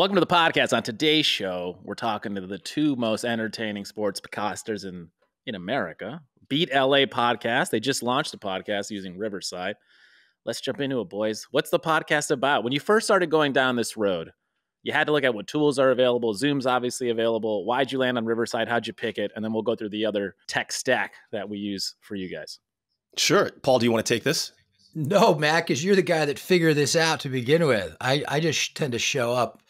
Welcome to the podcast. On today's show, we're talking to the two most entertaining sports podcasters in America. Beat LA Podcast. They just launched a podcast using Riverside. Let's jump into it, boys. What's the podcast about? When you first started going down this road, you had to look at what tools are available. Zoom's obviously available. Why'd you land on Riverside? How'd you pick it? And then we'll go through the other tech stack that we use for you guys. Sure. Paul, do you want to take this? No, Matt, because you're the guy that figured this out to begin with. I just tend to show up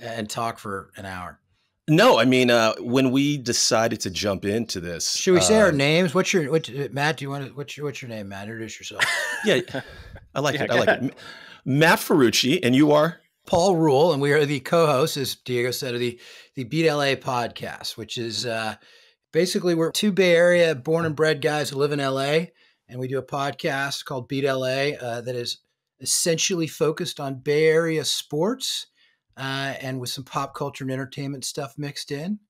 and talk for an hour. No, I mean, when we decided to jump into this, should we say our names? What's your, Matt, do you want to, what's your name, Matt? Introduce yourself. Yeah. I like it. I like it. Matt Ferrucci, and you are? Paul Ruhle, and we are the co-hosts, as Diego said, of the Beat LA Podcast, which is basically we're two Bay Area born and bred guys who live in LA, and we do a podcast called Beat LA that is essentially focused on Bay Area sports and with some pop culture and entertainment stuff mixed in.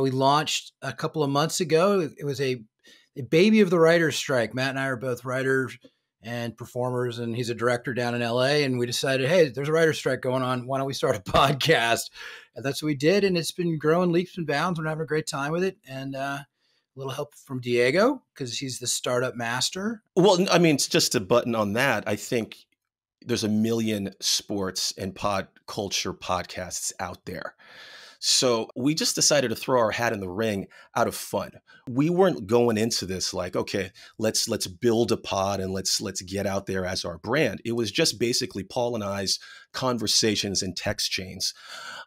We launched a couple of months ago. It was a baby of the writer's strike. Matt and I are both writers and performers, and he's a director down in LA. And we decided, hey, there's a writer's strike going on. Why don't we start a podcast? And that's what we did. And it's been growing leaps and bounds. We're having a great time with it. And a little help from Diego because he's the startup master. Well, I mean, it's just a button on that. I think there's a million sports and pod culture podcasts out there. So we just decided to throw our hat in the ring out of fun. We weren't going into this like, okay, let's build a pod and let's get out there as our brand. It was just basically Paul and I's conversations and text chains.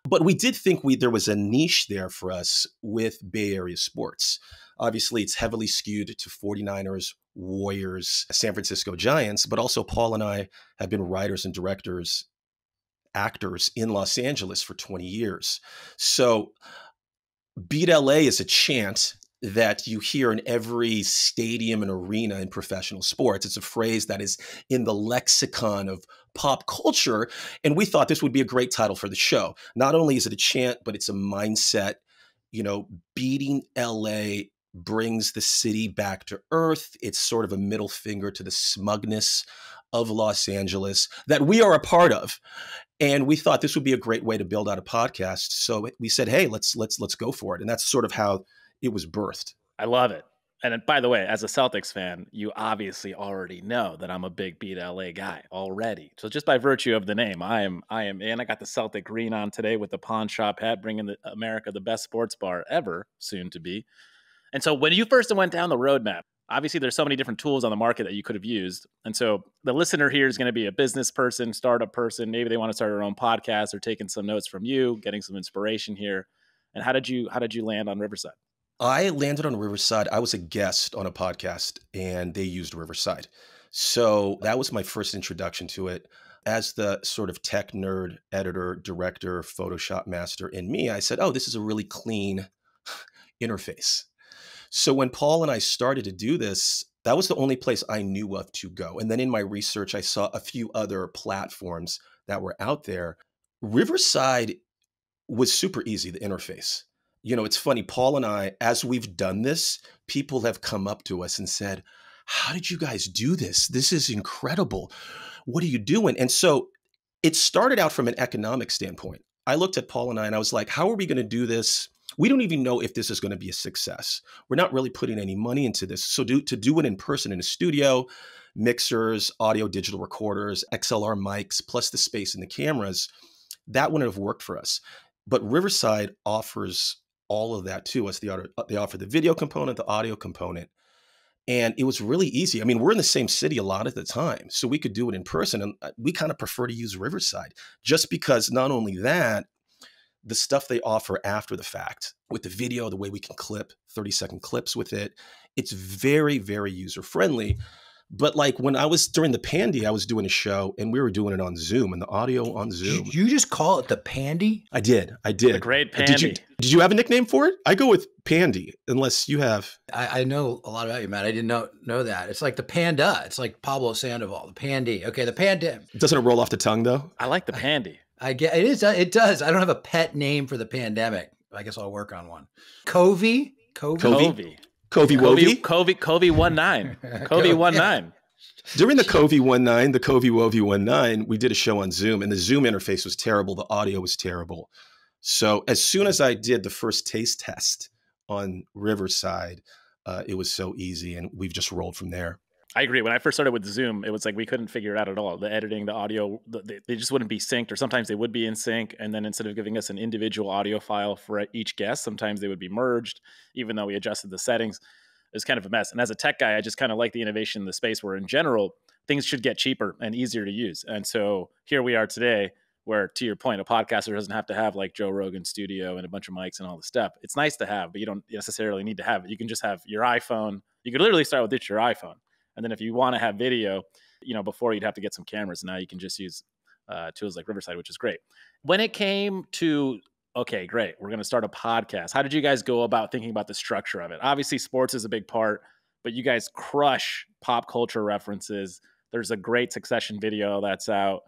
But we did think there was a niche there for us with Bay Area sports. Obviously, it's heavily skewed to 49ers, Warriors, San Francisco Giants, but also Paul and I have been writers and directors, actors in Los Angeles for 20 years. So Beat LA is a chant that you hear in every stadium and arena in professional sports. It's a phrase that is in the lexicon of pop culture. And we thought this would be a great title for the show. Not only is it a chant, but it's a mindset. You know, beating LA brings the city back to earth. It's sort of a middle finger to the smugness of Los Angeles that we are a part of. And we thought this would be a great way to build out a podcast. So we said, hey, let's go for it. And that's sort of how it was birthed. I love it. And by the way, as a Celtics fan, you obviously already know that I'm a big Beat LA guy already. So just by virtue of the name, I am in. I got the Celtic green on today with the Pawn Shop hat, bringing America the best sports bar ever, soon to be. And so when you first went down the roadmap, obviously, there's so many different tools on the market that you could have used. And so the listener here is going to be a business person, startup person. Maybe they want to start their own podcast or taking some notes from you, getting some inspiration here. And how did you land on Riverside? I landed on Riverside. I was a guest on a podcast and they used Riverside. So that was my first introduction to it. As the sort of tech nerd, editor, director, Photoshop master in me, I said, oh, this is a really clean interface. So when Paul and I started to do this, that was the only place I knew of to go. And then in my research, I saw a few other platforms that were out there. Riverside was super easy, the interface. You know, it's funny, Paul and I, as we've done this, people have come up to us and said, how did you guys do this? This is incredible. What are you doing? And so it started out from an economic standpoint. I looked at Paul and I was like, how are we going to do this? We don't even know if this is going to be a success. We're not really putting any money into this. So to do it in person in a studio, mixers, audio, digital recorders, XLR mics, plus the space and the cameras, that wouldn't have worked for us. But Riverside offers all of that to us. They offer the video component, the audio component, and it was really easy. I mean, we're in the same city a lot at the time, so we could do it in person. And we kind of prefer to use Riverside just because not only that, the stuff they offer after the fact with the video, the way we can clip 30-second clips with it, it's very, very user-friendly. But like when I was during the Pandy, I was doing a show and we were doing it on Zoom and the audio on Zoom. Did you just call it the Pandy? I did. I did. The Great Pandy. Did you have a nickname for it? I go with Pandy unless you have. I know a lot about you, Matt. I didn't know that. It's like the Panda. It's like Pablo Sandoval, the Pandy. Okay, the Pandy. Doesn't it roll off the tongue though? I like the Pandy. I guess it is. It does. I don't have a pet name for the pandemic. I guess I'll work on one. Covey? Covey? Covey. Covey Wovey? Covey 19. Covey 19. During the COVID-19, we did a show on Zoom, and the Zoom interface was terrible. The audio was terrible. So as soon as I did the first taste test on Riverside, it was so easy, and we've just rolled from there. I agree. When I first started with Zoom, it was like we couldn't figure it out at all. The editing, the audio, they just wouldn't be synced, or sometimes they would be in sync. And then instead of giving us an individual audio file for each guest, sometimes they would be merged, even though we adjusted the settings. It was kind of a mess. And as a tech guy, I just kind of like the innovation in the space where, in general, things should get cheaper and easier to use. And so here we are today where, to your point, a podcaster doesn't have to have like Joe Rogan's studio and a bunch of mics and all this stuff. It's nice to have, but you don't necessarily need to have it. You can just have your iPhone. You could literally start with your iPhone. And then if you want to have video, you know, before you'd have to get some cameras. Now you can just use tools like Riverside, which is great. When it came to, okay, great, we're going to start a podcast, how did you guys go about thinking about the structure of it? Obviously, sports is a big part, but you guys crush pop culture references. There's a great Succession video that's out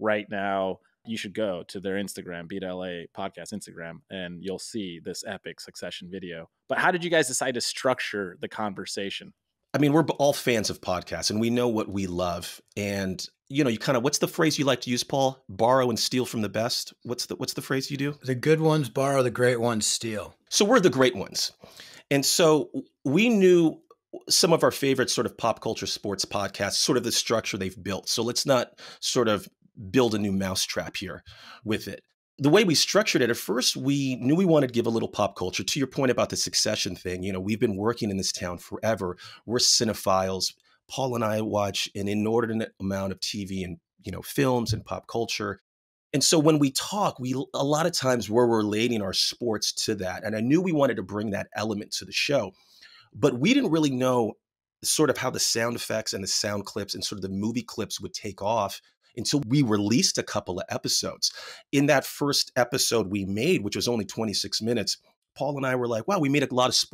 right now. You should go to their Instagram, Beat LA Podcast Instagram, and you'll see this epic Succession video. But how did you guys decide to structure the conversation? I mean, we're all fans of podcasts, and we know what we love. And, you know, you kind of, what's the phrase you like to use, Paul? Borrow and steal from the best. What's the phrase you do? The good ones borrow, the great ones steal. So we're the great ones. And so we knew some of our favorite sort of pop culture sports podcasts, sort of the structure they've built. So let's not sort of build a new mousetrap here with it. The way we structured it, at first, we knew we wanted to give a little pop culture. To your point about the Succession thing, you know, we've been working in this town forever. We're cinephiles. Paul and I watch an inordinate amount of TV and, you know, films and pop culture. And so when we talk, a lot of times we're relating our sports to that. And I knew we wanted to bring that element to the show, but we didn't really know sort of how the sound effects and the sound clips and sort of the movie clips would take off until we released a couple of episodes. In that first episode we made, which was only 26 minutes, Paul and I were like, wow, we made a lot of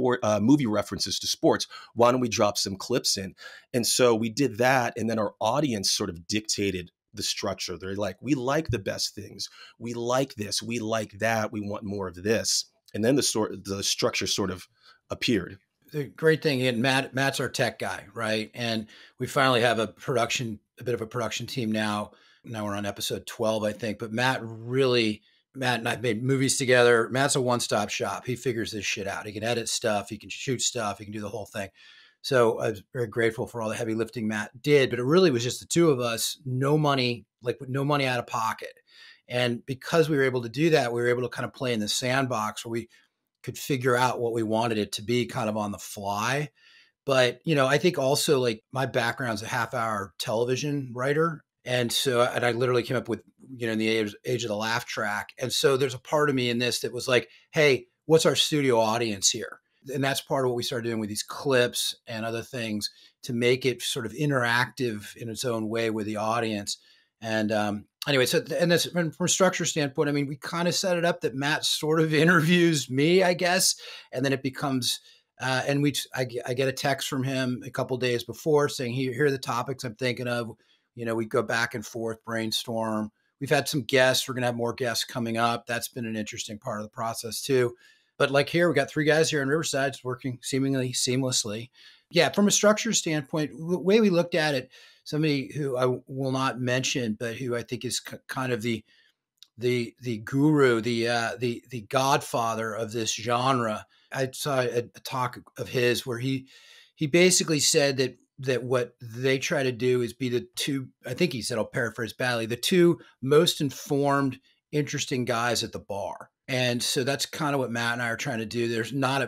movie references to sports. Why don't we drop some clips in? And so we did that. And then our audience sort of dictated the structure. They're like, we like the best things. We like this. We like that. We want more of this. And then the structure sort of appeared. The great thing, and Matt's our tech guy, right? And we finally have a bit of a production team now. Now we're on episode 12, I think, but Matt and I made movies together. Matt's a one-stop shop. He figures this shit out. He can edit stuff. He can shoot stuff. He can do the whole thing. So I was very grateful for all the heavy lifting Matt did, but it really was just the two of us, no money out of pocket. And because we were able to do that, we were able to kind of play in the sandbox where we could figure out what we wanted it to be kind of on the fly. But, you know, I think also like my background's a half-hour television writer. And so, and I literally came up with, you know, in the age of the laugh track. And so there's a part of me in this that was like, hey, what's our studio audience here? And that's part of what we started doing with these clips and other things to make it sort of interactive in its own way with the audience. And anyway, so and this, from a structure standpoint, I mean, we kind of set it up that Matt sort of interviews me, I guess, and then it becomes... I get a text from him a couple days before saying, here are the topics I'm thinking of. You know, we go back and forth, brainstorm. We've had some guests. We're going to have more guests coming up. That's been an interesting part of the process too. But like here, we got three guys here in Riverside working seemingly seamlessly. Yeah, from a structure standpoint, the way we looked at it, somebody who I will not mention, but who I think is kind of the guru, the godfather of this genre. I saw a talk of his where he basically said that what they try to do is be the two, I think he said, I'll paraphrase badly, the two most informed, interesting guys at the bar. And so that's kind of what Matt and I are trying to do. There was not a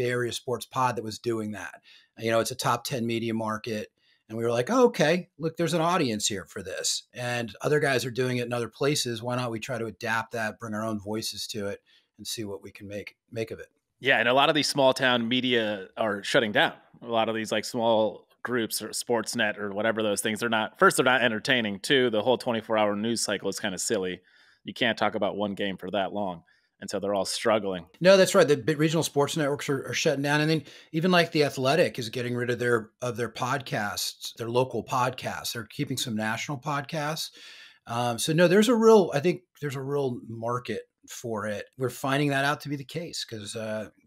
Bay Area sports pod that was doing that. You know, it's a top 10 media market. And we were like, oh, okay, look, there's an audience here for this. And other guys are doing it in other places. Why not we try to adapt that, bring our own voices to it, and see what we can make of it. Yeah, and a lot of these small town media are shutting down. A lot of these like small groups or Sportsnet or whatever those things, they're not entertaining. Two, the whole 24-hour news cycle is kind of silly. You can't talk about one game for that long. And so they're all struggling. No, that's right. The regional sports networks are shutting down. And then even like The Athletic is getting rid of their podcasts, their local podcasts. They're keeping some national podcasts. So no, I think there's a real market for it. We're finding that out to be the case because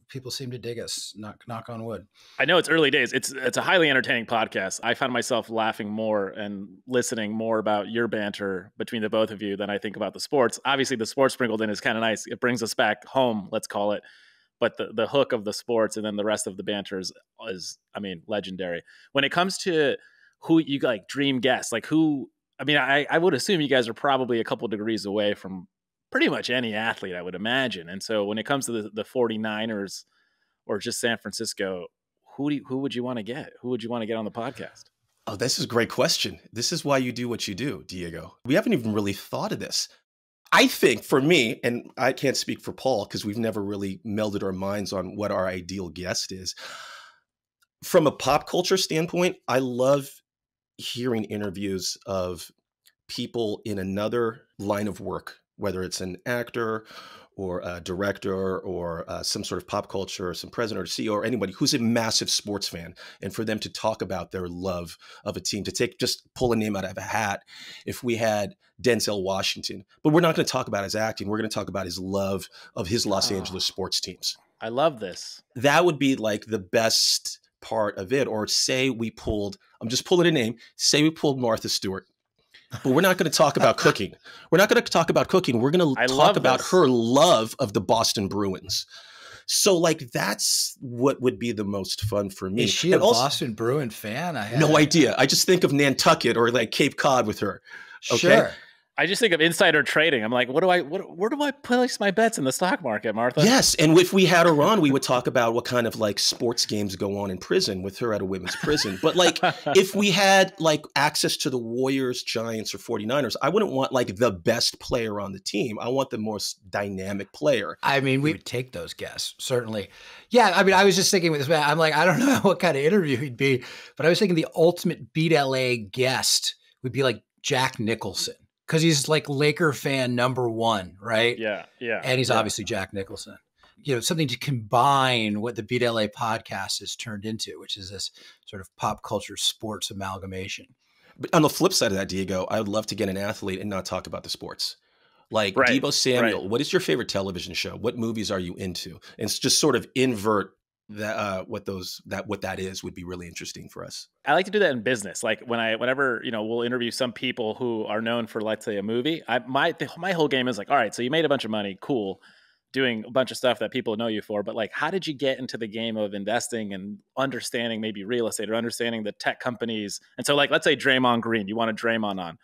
people seem to dig us. Knock on wood. I know it's early days. It's a highly entertaining podcast. I found myself laughing more and listening more about your banter between the both of you than I think about the sports. Obviously, the sports sprinkled in is kind of nice. It brings us back home, let's call it. But the hook of the sports and then the rest of the banter is, I mean, legendary. When it comes to who you like dream guests, like who, I mean, I would assume you guys are probably a couple degrees away from pretty much any athlete, I would imagine. And so when it comes to the 49ers or just San Francisco, who would you want to get? Who would you want to get on the podcast? Oh, this is a great question. This is why you do what you do, Diego. We haven't even really thought of this. I think for me, and I can't speak for Paul because we've never really melded our minds on what our ideal guest is. From a pop culture standpoint, I love hearing interviews of people in another line of work, whether it's an actor or a director or some sort of pop culture or some president or CEO or anybody who's a massive sports fan, and for them to talk about their love of a team, to take, just pull a name out of a hat. If we had Denzel Washington, but we're not going to talk about his acting. We're going to talk about his love of his Los Angeles sports teams. I love this. That would be like the best part of it. Or say we pulled, I'm just pulling a name, say we pulled Martha Stewart. But we're not going to talk about cooking. We're not going to talk about cooking. We're going to talk about her love of the Boston Bruins. So, like, that's what would be the most fun for me. Is she a Boston Bruin fan? I have no idea. I just think of Nantucket or, like, Cape Cod with her. Okay? Sure. I just think of insider trading. I'm like, where do I place my bets in the stock market, Martha? Yes, and if we had her on, we would talk about what kind of like sports games go on in prison with her at a women's prison. But like if we had like access to the Warriors, Giants, or 49ers, I wouldn't want like the best player on the team. I want the most dynamic player. I mean, we would take those guests, certainly. Yeah, I mean, I was just thinking with this man, I'm like, I don't know what kind of interview he'd be, but I was thinking the ultimate Beat LA guest would be like Jack Nicholson. Because he's like Laker fan number one, right? Yeah, yeah. And he's obviously Jack Nicholson. You know, something to combine what the Beat LA podcast has turned into, which is this sort of pop culture sports amalgamation. But on the flip side of that, Diego, I would love to get an athlete and not talk about the sports. Like Debo Samuel, what is your favorite television show? What movies are you into? And it's just sort of invert that what that is would be really interesting for us. I like to do that in business. Like whenever, you know, we'll interview some people who are known for, let's say, a movie. My whole game is like, all right, so you made a bunch of money, cool, doing a bunch of stuff that people know you for, but like, how did you get into the game of investing and understanding maybe real estate or understanding the tech companies? And so like, let's say Draymond Green, you want a Draymond on.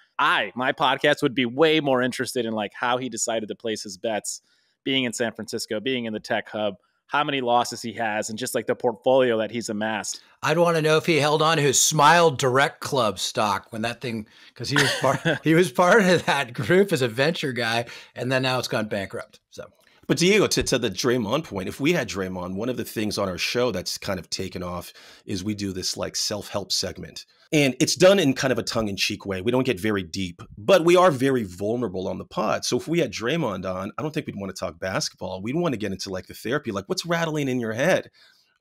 My podcast would be way more interested in like how he decided to place his bets, being in San Francisco, being in the tech hub, how many losses he has, and just like the portfolio that he's amassed. I'd want to know if he held on to his Smile Direct Club stock when that thing, because he was part he was part of that group as a venture guy, and then now it's gone bankrupt. So, but Diego, to the Draymond point, if we had Draymond, one of the things on our show that's kind of taken off is we do this like self-help segment. And it's done in kind of a tongue-in-cheek way. We don't get very deep, but we are very vulnerable on the pod. So if we had Draymond on, I don't think we'd want to talk basketball. We'd want to get into like the therapy, like what's rattling in your head?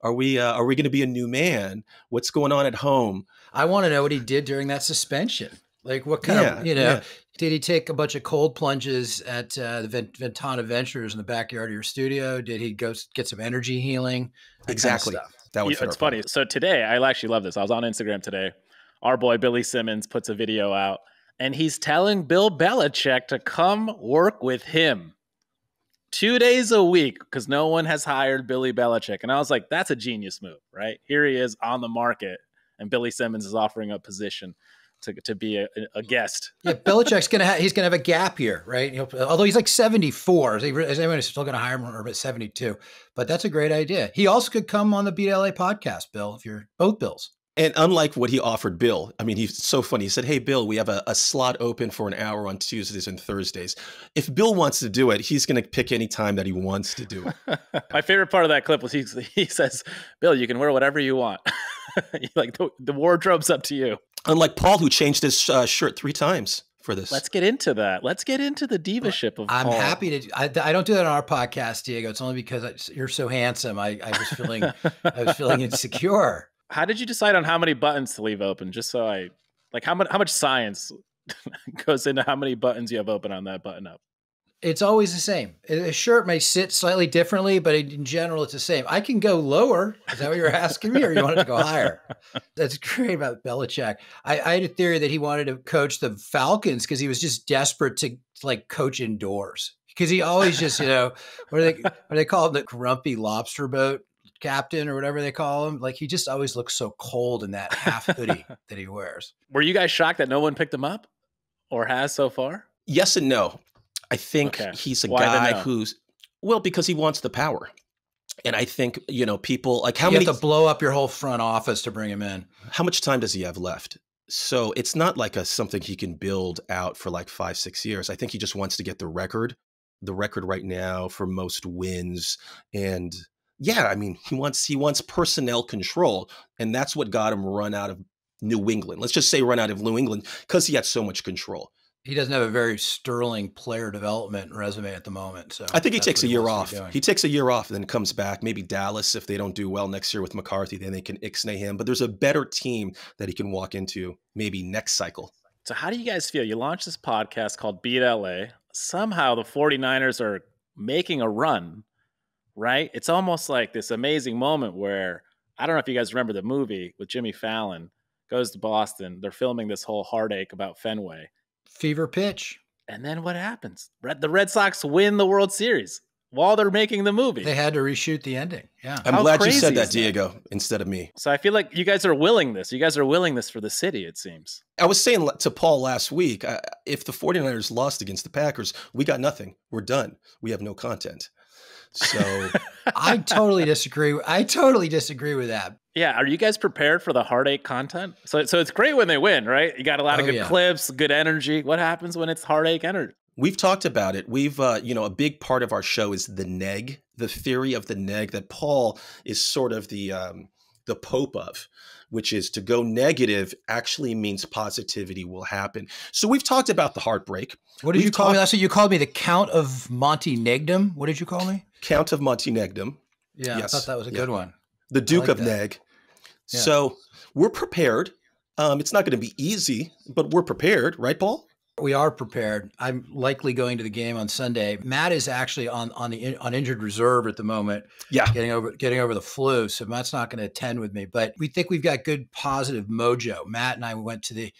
Are we going to be a new man? What's going on at home? I want to know what he did during that suspension. Like what kind of, you know, did he take a bunch of cold plunges at the Ventana Ventures in the backyard of your studio? Did he go get some energy healing? Exactly. Kind of stuff. That would fit. It's funny. So today, I actually love this. I was on Instagram today. Our boy Billy Simmons puts a video out, and he's telling Bill Belichick to come work with him 2 days a week because no one has hired Billy Belichick. And I was like, that's a genius move, right? Here he is on the market, and Billy Simmons is offering a position to be a guest. Yeah, Belichick's he's gonna have a gap year, right? He'll, although he's like 74, is anyone still gonna hire him or about 72? But that's a great idea. He also could come on the Beat LA podcast, Bill, if you're both Bills. And unlike what he offered Bill, I mean, he's so funny. He said, hey, Bill, we have a slot open for an hour on Tuesdays and Thursdays. If Bill wants to do it, he's going to pick any time that he wants to do it. My favorite part of that clip was he says, Bill, you can wear whatever you want. Like the wardrobe's up to you. Unlike Paul, who changed his shirt 3 times for this. Let's get into that. Let's get into the diva-ship of Paul. I'm happy to. I don't do that on our podcast, Diego. It's only because you're so handsome. I was feeling insecure. How did you decide on how many buttons to leave open? Just so I, like, how much science goes into how many buttons you have open on that button up? It's always the same. A shirt may sit slightly differently, but in general, it's the same. I can go lower. Is that what you're asking me, or you wanted to go higher? That's great about Belichick. I had a theory that he wanted to coach the Falcons because he was just desperate to like coach indoors, because he always just, you know, what do they call him? The grumpy lobster boat captain or whatever they call him. Like, he just always looks so cold in that half hoodie that he wears. Were you guys shocked that no one picked him up or has so far? Yes and no. I think he's a guy who's, well, because he wants the power. And I think, you know, people like you have to blow up your whole front office to bring him in. How much time does he have left? So it's not like something he can build out for like 5-6 years. I think he just wants to get the record right now for most wins. And yeah, I mean, he wants personnel control, and that's what got him run out of New England. Let's just say run out of New England, because he had so much control. He doesn't have a very sterling player development resume at the moment. So I think he takes a year off. He takes a year off and then comes back. Maybe Dallas, if they don't do well next year with McCarthy, then they can ixnay him. But there's a better team that he can walk into maybe next cycle. So how do you guys feel? You launched this podcast called Beat LA. Somehow the 49ers are making a run, right? It's almost like this amazing moment where, I don't know if you guys remember the movie with Jimmy Fallon, goes to Boston. They're filming this whole heartache about Fenway. Fever pitch. And then what happens? The Red Sox win the World Series while they're making the movie. They had to reshoot the ending. Yeah. I'm glad you said that, Diego, instead of me. So I feel like you guys are willing this. You guys are willing this for the city, it seems. I was saying to Paul last week, if the 49ers lost against the Packers, we got nothing. We're done. We have no content. So I totally disagree. I totally disagree with that. Yeah. Are you guys prepared for the heartache content? So it's great when they win, right? You got a lot of good clips, good energy. What happens when it's heartache energy? We've talked about it. We've, you know, a big part of our show is the neg, the theory of the neg, that Paul is sort of the pope of, which is to go negative actually means positivity will happen. So we've talked about the heartbreak. What did you call me? That's what you called me, the Count of Monte Negdom. What did you call me? Count of Monte Negdom. Yeah, yes. I thought that was a good one. The Duke of Neg. Yeah. So we're prepared. It's not going to be easy, but we're prepared. Right, Paul? We are prepared. I'm likely going to the game on Sunday. Matt is actually on injured reserve at the moment. Yeah, getting over the flu. So Matt's not going to attend with me. But we think we've got good positive mojo. Matt and I went to the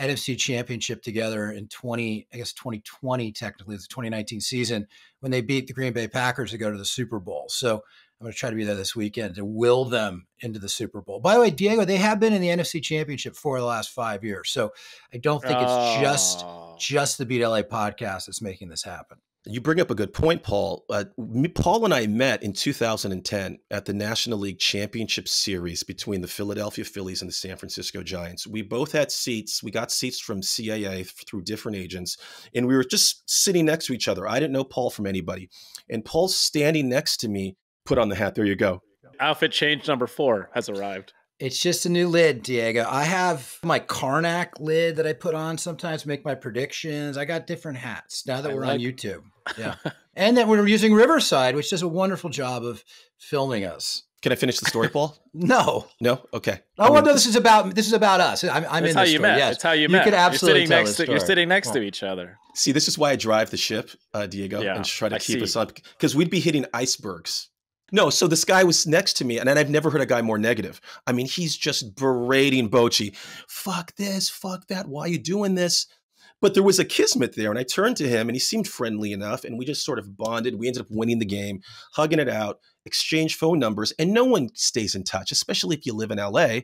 NFC Championship together in 2020 technically. It's the 2019 season when they beat the Green Bay Packers to go to the Super Bowl. So I'm going to try to be there this weekend to will them into the Super Bowl. By the way, Diego, they have been in the NFC Championship for the last 5 years. So I don't think it's just the Beat LA podcast that's making this happen. You bring up a good point, Paul. Paul and I met in 2010 at the National League Championship Series between the Philadelphia Phillies and the San Francisco Giants. We both had seats. We got seats from CAA through different agents, and we were just sitting next to each other. I didn't know Paul from anybody. And Paul's standing next to me. Put on the hat. There you go. Outfit change number 4 has arrived. It's just a new lid, Diego. I have my Karnak lid that I put on sometimes, make my predictions. I got different hats now that we're on YouTube. Yeah. And that we're using Riverside, which does a wonderful job of filming us. Can I finish the story, Paul? No. No? Okay. I mean, this is about us. I'm in this story. Yes. It's how you met. You could absolutely tell this story. You're sitting next to each other. See, this is why I drive the ship, Diego, and try to keep us up, because we'd be hitting icebergs. No, so this guy was next to me, and I've never heard a guy more negative. I mean, he's just berating Bochy. Fuck this, fuck that, why are you doing this? But there was a kismet there, and I turned to him, and he seemed friendly enough, and we just sort of bonded. We ended up winning the game, hugging it out, exchanged phone numbers, and no one stays in touch, especially if you live in LA,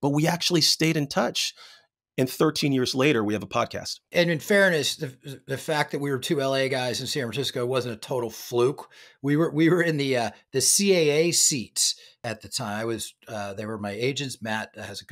but we actually stayed in touch. And 13 years later, we have a podcast. And in fairness, the fact that we were two LA guys in San Francisco wasn't a total fluke. We were in the CAA seats at the time. They were my agents. Matt has a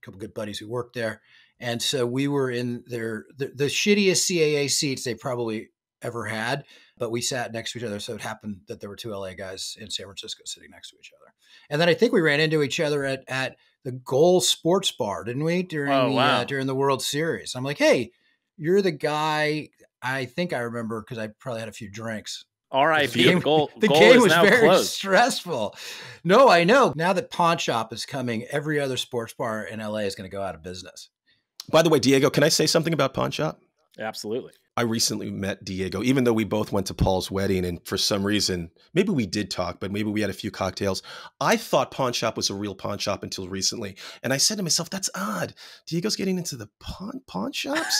couple good buddies who worked there, and so we were in the shittiest CAA seats they probably ever had. But we sat next to each other, so it happened that there were two LA guys in San Francisco sitting next to each other. And then I think we ran into each other at the Goal Sports Bar, didn't we? During the World Series. I'm like, hey, you're the guy. I think I remember because I probably had a few drinks. R.I.P. The game was very stressful. No, I know. Now that Pawn Shop is coming, every other sports bar in LA is going to go out of business. By the way, Diego, can I say something about Pawn Shop? Absolutely. I recently met Diego, even though we both went to Paul's wedding, and for some reason, maybe we did talk, but maybe we had a few cocktails. I thought Pawn Shop was a real pawn shop until recently. And I said to myself, that's odd. Diego's getting into the pawn shops,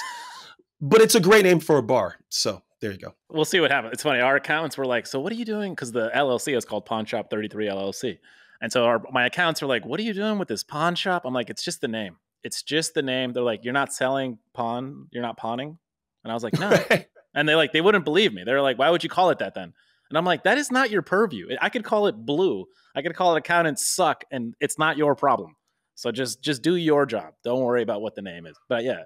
but it's a great name for a bar. So there you go. We'll see what happens. It's funny. Our accountants were like, so what are you doing? Because the LLC is called Pawn Shop 33 LLC. And so my accounts are like, what are you doing with this pawn shop? I'm like, it's just the name. It's just the name. They're like, you're not selling pawn. You're not pawning. And I was like, no. Right. And they wouldn't believe me. They're like, why would you call it that then? And I'm like, that is not your purview. I could call it blue. I could call it accountants suck, and it's not your problem. So just do your job. Don't worry about what the name is. But yeah,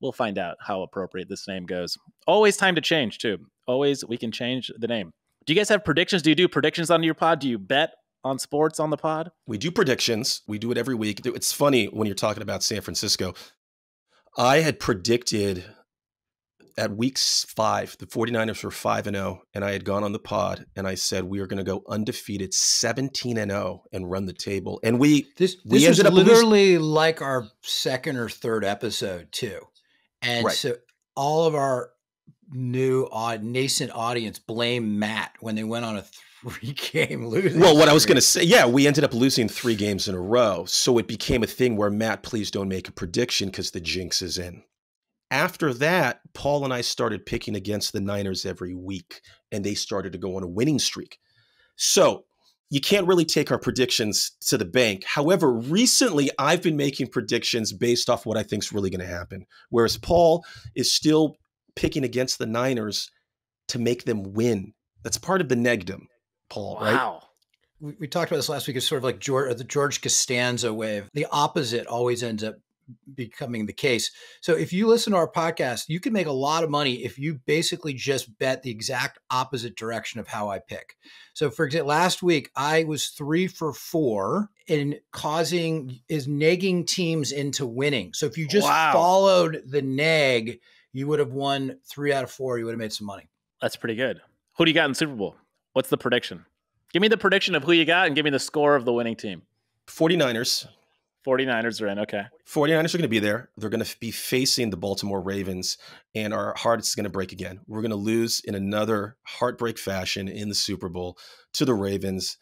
we'll find out how appropriate this name goes. Always time to change too. Always we can change the name. Do you guys have predictions? Do you do predictions on your pod? Do you bet on sports on the pod? We do predictions. We do it every week. It's funny when you're talking about San Francisco. I had predicted at week 5, the 49ers were 5-0, and I had gone on the pod, and I said, we are going to go undefeated 17-0 and run the table. And we ended up literally like our second or third episode, too. And right. So all of our new, nascent audience blamed Matt when they went on a 3-game losing. Well, what I was going to say, yeah, we ended up losing 3 games in a row. So it became a thing where, Matt, please don't make a prediction because the jinx is in. After that, Paul and I started picking against the Niners every week, and they started to go on a winning streak. So you can't really take our predictions to the bank. However, recently I've been making predictions based off what I think is really going to happen, whereas Paul is still picking against the Niners to make them win. That's part of the negdom, Paul, wow. Right? Wow. We talked about this last week. It's sort of like the George Costanza wave. The opposite always ends up becoming the case. So if you listen to our podcast, you can make a lot of money if you basically just bet the exact opposite direction of how I pick. So for example, last week, I was 3 for 4 in negging teams into winning. So if you just wow. followed the neg, you would have won 3 out of 4. You would have made some money. That's pretty good. Who do you got in the Super Bowl? What's the prediction? Give me the prediction of who you got and give me the score of the winning team. 49ers. 49ers are in, okay. 49ers are going to be there. They're going to be facing the Baltimore Ravens, and our hearts is going to break again. We're going to lose in another heartbreak fashion in the Super Bowl to the Ravens.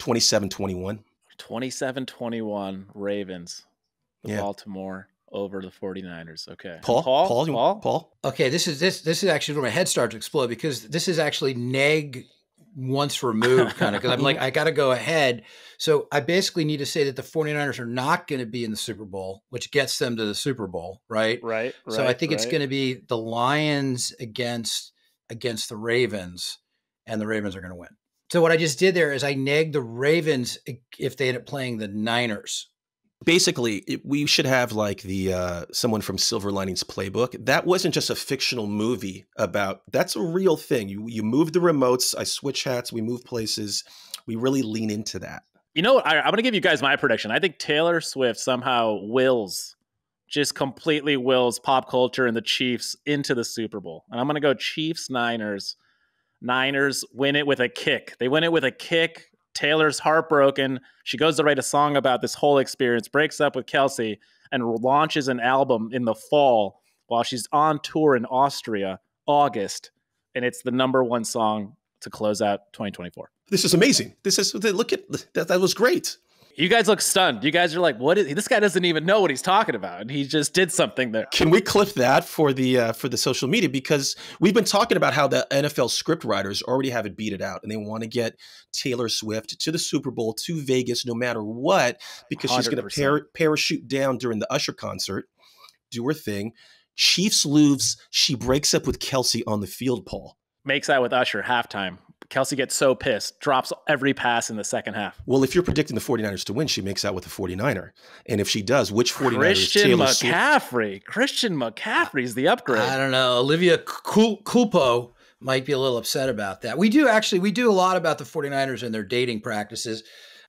27-21. 27-21 Ravens. The yeah. Baltimore over the 49ers. Okay. Paul? Okay, this is actually where my head starts to explode, because this is actually neg once removed kind of, because I'm like, I got to go ahead. So I basically need to say that the 49ers are not going to be in the Super Bowl, which gets them to the Super Bowl, right? Right. So I think it's going to be the Lions against the Ravens, and the Ravens are going to win. So what I just did there is I negged the Ravens if they end up playing the Niners. Basically, we should have like the someone from Silver Linings Playbook. That wasn't just a fictional movie about, that's a real thing. You move the remotes, I switch hats, we move places. We really lean into that. You know what? I'm going to give you guys my prediction. I think Taylor Swift somehow completely wills pop culture and the Chiefs into the Super Bowl. And I'm going to go Chiefs, Niners. Niners win it with a kick. They win it with a kick. Taylor's heartbroken. She goes to write a song about this whole experience, breaks up with Kelce, and launches an album in the fall while she's on tour in Austria, August. And it's the #1 song to close out 2024. This is amazing. Look at that. That was great. You guys look stunned. You guys are like, what is this guy doesn't even know what he's talking about. And he just did something there. Can we clip that for the social media? Because we've been talking about how the NFL script writers already have it beat out, and they want to get Taylor Swift to the Super Bowl, to Vegas, no matter what, because 100%. She's going to parachute down during the Usher concert, do her thing. Chiefs lose. She breaks up with Kelce on the field, Paul. Makes out with Usher halftime. Kelce gets so pissed, drops every pass in the second half. Well, if you're predicting the 49ers to win, she makes out with a 49er. And if she does, which 49er? Christian McCaffrey is the upgrade. I don't know. Olivia Culpo might be a little upset about that. We do a lot about the 49ers and their dating practices.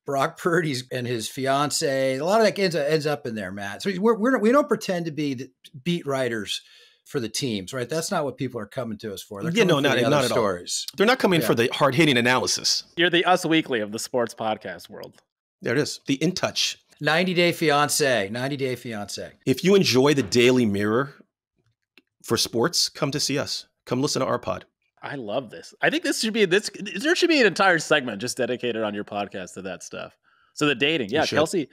Brock Purdy's and his fiance, a lot of that ends up in there, Matt. So we don't pretend to be the beat writers for the teams, right? That's not what people are coming to us for. They're not at all. They're not coming for the hard-hitting analysis. You're the Us Weekly of the sports podcast world. There it is. The In Touch. 90 Day Fiancé. If you enjoy the Daily Mirror for sports, come to see us. Come listen to our pod. I love this. I think this should be There should be an entire segment just dedicated on your podcast to that stuff. So the dating, yeah, Kelce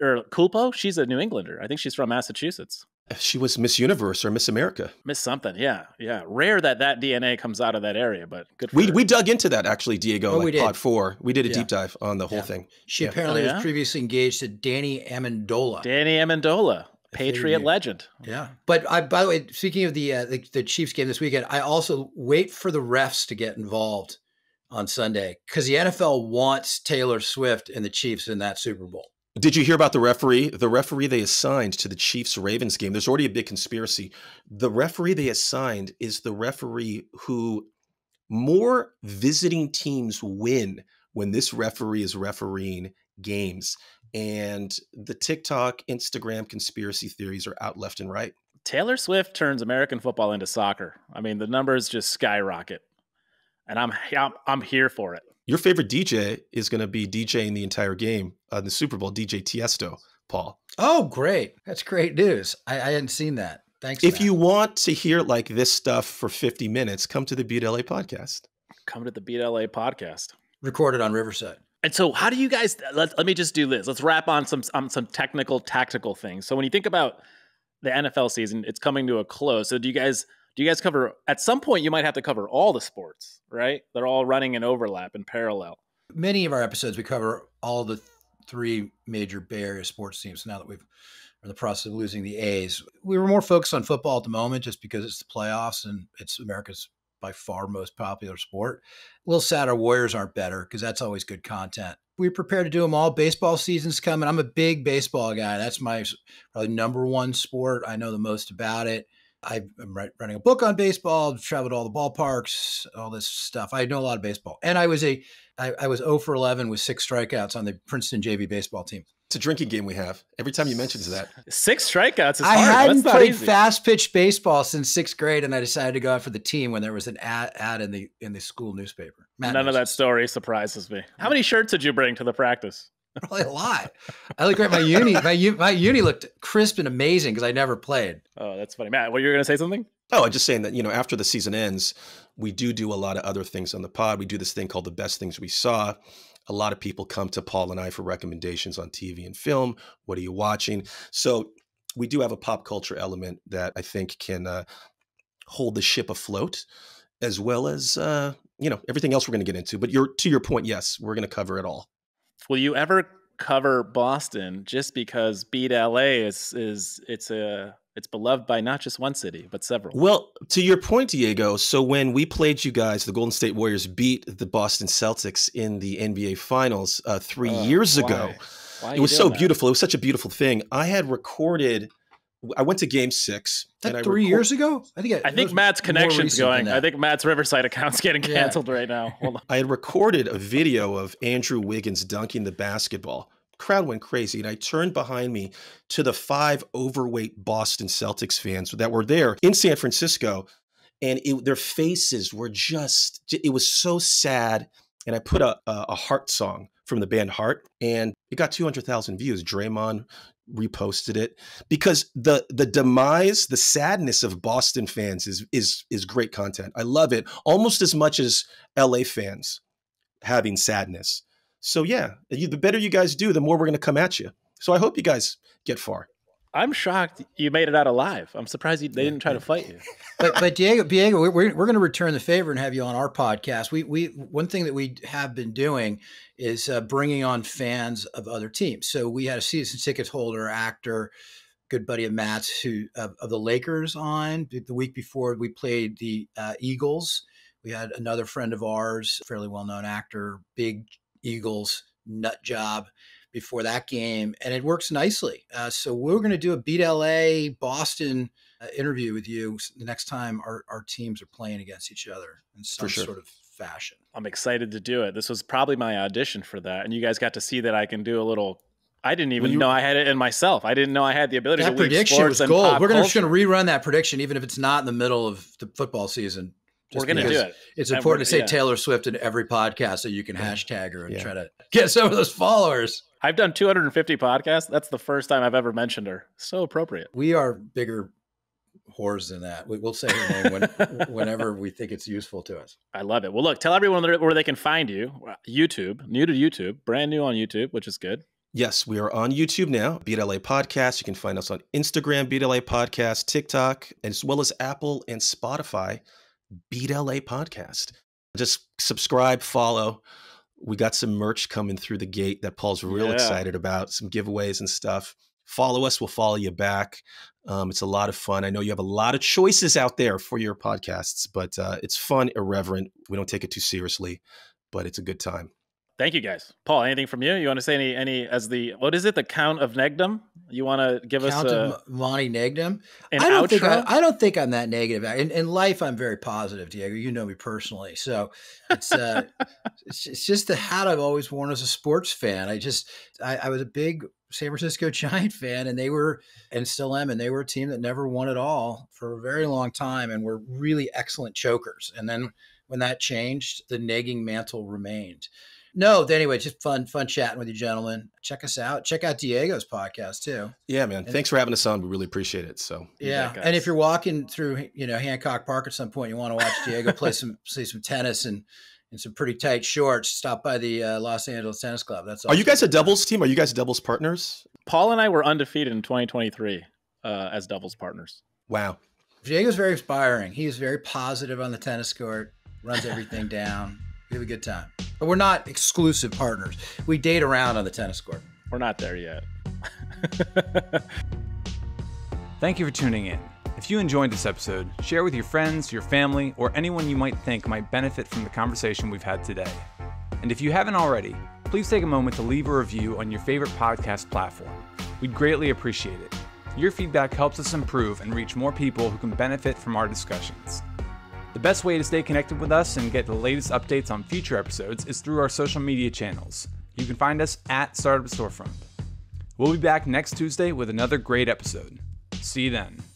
or Culpo, she's a New Englander. I think she's from Massachusetts. She was Miss Universe or Miss America. Miss something, yeah, yeah. Rare that that DNA comes out of that area, but good. For her. We dug into that actually, Diego. Oh, like we did. Pod 4. We did a deep dive on the whole thing. She apparently was previously engaged to Danny Amendola. Danny Amendola. Patriot legend. Yeah. But I, by the way, speaking of the Chiefs game this weekend, I also wait for the refs to get involved on Sunday because the NFL wants Taylor Swift and the Chiefs in that Super Bowl. Did you hear about the referee? The referee they assigned to the Chiefs-Ravens game. There's already a big conspiracy. The referee they assigned is the referee who more visiting teams win when this referee is refereeing games. And the TikTok, Instagram conspiracy theories are out left and right. Taylor Swift turns American football into soccer. I mean, the numbers just skyrocket, and I'm here for it. Your favorite DJ is going to be DJing the entire game on the Super Bowl, DJ Tiesto, Paul. Oh, great. That's great news. I hadn't seen that. Thanks. If you want to hear like this stuff for 50 minutes, come to the Beat LA Podcast. Come to the Beat LA Podcast. Recorded on Riverside. And so how do you guys, let me just do this. Let's wrap on some technical, tactical things. So when you think about the NFL season, it's coming to a close. So do you guys cover, at some point you might have to cover all the sports, right? They're all running in overlap and parallel. Many of our episodes, we cover all the three major Bay Area sports teams. Now that we've in the process of losing the A's, we were more focused on football at the moment just because it's the playoffs and it's America's by far most popular sport. A little sad our Warriors aren't better because that's always good content. We're prepared to do them all. Baseball season's coming. I'm a big baseball guy. That's my probably #1 sport. I know the most about it. I'm writing a book on baseball, traveled to all the ballparks, all this stuff. I know a lot of baseball. And I was 0 for 11 with 6 strikeouts on the Princeton JV baseball team. It's a drinking game we have. Every time you mention that. 6 strikeouts is hard. I hadn't played fast-pitch baseball since 6th grade, and I decided to go out for the team when there was an ad in the school newspaper. None of that story surprises me. How many shirts did you bring to the practice? Probably a lot. I look at my uni. My uni looked crisp and amazing because I never played. Oh, that's funny. Matt, were you going to say something? Oh, I'm just saying that, you know, after the season ends, we do a lot of other things on the pod. We do this thing called The Best Things We Saw. A lot of people come to Paul and I for recommendations on TV and film. What are you watching? So we do have a pop culture element that I think can hold the ship afloat, as well as, you know, everything else we're going to get into. But to your point, yes, we're going to cover it all. Will you ever cover Boston just because Beat LA it's beloved by not just one city, but several? Well, to your point, Diego, so when we played you guys, the Golden State Warriors beat the Boston Celtics in the NBA Finals 3 years ago. Why it was so beautiful. It was such a beautiful thing. I had recorded, I went to Game 6. That 3 years ago? I think Matt's connection's going. I think Matt's Riverside account's getting canceled right now. Hold on. I had recorded a video of Andrew Wiggins dunking the basketball. Crowd went crazy, and I turned behind me to the 5 overweight Boston Celtics fans that were there in San Francisco, and their faces were just—it was so sad. And I put a Heart song from the band Heart, and it got 200,000 views. Draymond reposted it because the demise, the sadness of Boston fans is great content. I love it almost as much as LA fans having sadness. So yeah, the better you guys do, the more we're going to come at you. So I hope you guys get far. I'm shocked you made it out alive. I'm surprised they didn't try to fight you. But Diego, we're going to return the favor and have you on our podcast. One thing that we have been doing is bringing on fans of other teams. So we had a season ticket holder, actor, good buddy of Matt's, who of the Lakers on the week before we played the Eagles. We had another friend of ours, fairly well-known actor, big Eagles nut job before that game, and it works nicely. So we're going to do a Beat LA Boston interview with you the next time our teams are playing against each other in some sort of fashion. I'm excited to do it. This was probably my audition for that, and you guys got to see that I can do a little. I didn't even know I had it in myself. I didn't know I had the ability to weave sports and pop culture. We're going to rerun that prediction, even if it's not in the middle of the football season. We're going to do it. It's important to say Taylor Swift in every podcast so you can hashtag her and try to get some of those followers. I've done 250 podcasts. That's the first time I've ever mentioned her. So appropriate. We are bigger whores than that. We'll say her name whenever we think it's useful to us. I love it. Well, look, tell everyone where they can find you. YouTube, new to YouTube, brand new on YouTube, which is good. Yes, we are on YouTube now, Beat LA Podcast. You can find us on Instagram, Beat LA Podcast, TikTok, as well as Apple and Spotify, Beat LA Podcast. Just subscribe, follow. We got some merch coming through the gate that Paul's real excited about, some giveaways and stuff. Follow us, we'll follow you back. It's a lot of fun. I know you have a lot of choices out there for your podcasts, but it's fun, irreverent. We don't take it too seriously, but it's a good time. Thank you, guys. Paul, anything from you? You want to say any as the, what is it? The Count of Negdom? You want to give us a Monty Negdom? I don't think I'm that negative. In life, I'm very positive, Diego. You know me personally. So it's, it's just the hat I've always worn as a sports fan. I was a big San Francisco Giant fan, and they were, and still am, and they were a team that never won at all for a very long time and were really excellent chokers. And then when that changed, the negging mantle remained. No, anyway, just fun chatting with you gentlemen. Check us out. Check out Diego's podcast too. Yeah, man. Thanks for having us on. We really appreciate it. So yeah. And if you're walking through, you know, Hancock Park at some point, you want to watch Diego play some tennis and in some pretty tight shorts, stop by the Los Angeles Tennis Club. That's all. Are you guys a doubles team? Are you guys doubles partners? Paul and I were undefeated in 2023 as doubles partners. Wow. Diego's very inspiring. He is very positive on the tennis court, runs everything down. We have a good time. But we're not exclusive partners. We date around on the tennis court. We're not there yet. Thank you for tuning in. If you enjoyed this episode, share with your friends, your family, or anyone you might think might benefit from the conversation we've had today. And if you haven't already, please take a moment to leave a review on your favorite podcast platform. We'd greatly appreciate it. Your feedback helps us improve and reach more people who can benefit from our discussions. The best way to stay connected with us and get the latest updates on future episodes is through our social media channels. You can find us at Startup Storefront. We'll be back next Tuesday with another great episode. See you then.